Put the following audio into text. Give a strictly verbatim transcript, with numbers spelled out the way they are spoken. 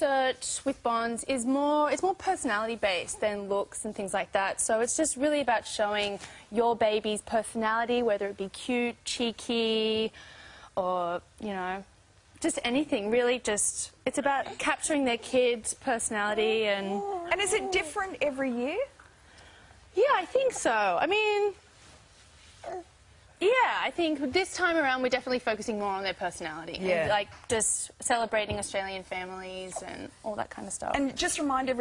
research with Bonds is more, it's more personality-based than looks and things like that. So it's just really about showing your baby's personality, whether it be cute, cheeky, or, you know, just anything, really. Just, it's about capturing their kid's personality. And... And is it different every year? Yeah, I think so. I mean... Yeah, I think this time around we're definitely focusing more on their personality, yeah. And like just celebrating Australian families and all that kind of stuff. And just remind everyone.